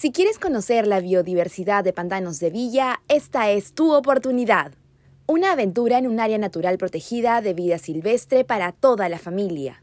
Si quieres conocer la biodiversidad de Pantanos de Villa, esta es tu oportunidad. Una aventura en un área natural protegida de vida silvestre para toda la familia,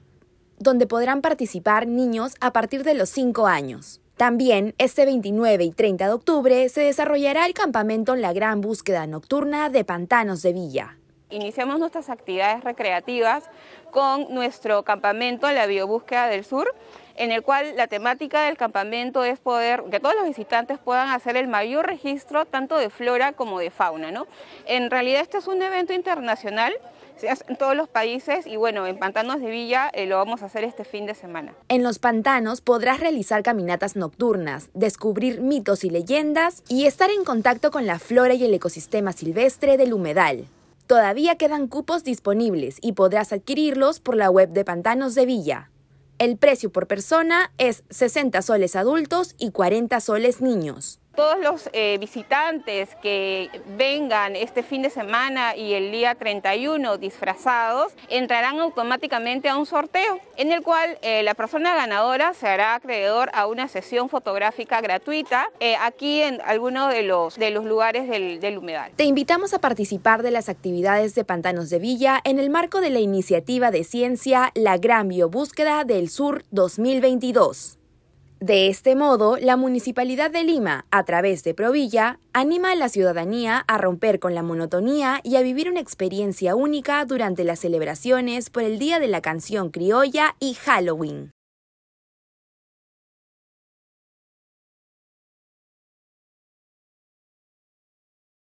donde podrán participar niños a partir de los 5 años. También, este 29 y 30 de octubre se desarrollará el campamento en la Gran Búsqueda Nocturna de Pantanos de Villa. Iniciamos nuestras actividades recreativas con nuestro campamento en la Biobúsqueda del Sur, en el cual la temática del campamento es que todos los visitantes puedan hacer el mayor registro tanto de flora como de fauna, ¿no? En realidad este es un evento internacional, se hace en todos los países y bueno, en Pantanos de Villa lo vamos a hacer este fin de semana. En los pantanos podrás realizar caminatas nocturnas, descubrir mitos y leyendas y estar en contacto con la flora y el ecosistema silvestre del humedal. Todavía quedan cupos disponibles y podrás adquirirlos por la web de Pantanos de Villa. El precio por persona es 60 soles adultos y 40 soles niños. Todos los visitantes que vengan este fin de semana y el día 31 disfrazados entrarán automáticamente a un sorteo en el cual la persona ganadora se hará acreedor a una sesión fotográfica gratuita aquí en alguno de los lugares del humedal. Te invitamos a participar de las actividades de Pantanos de Villa en el marco de la iniciativa de ciencia La Gran Biobúsqueda del Sur 2022. De este modo, la Municipalidad de Lima, a través de ProVilla, anima a la ciudadanía a romper con la monotonía y a vivir una experiencia única durante las celebraciones por el Día de la Canción Criolla y Halloween.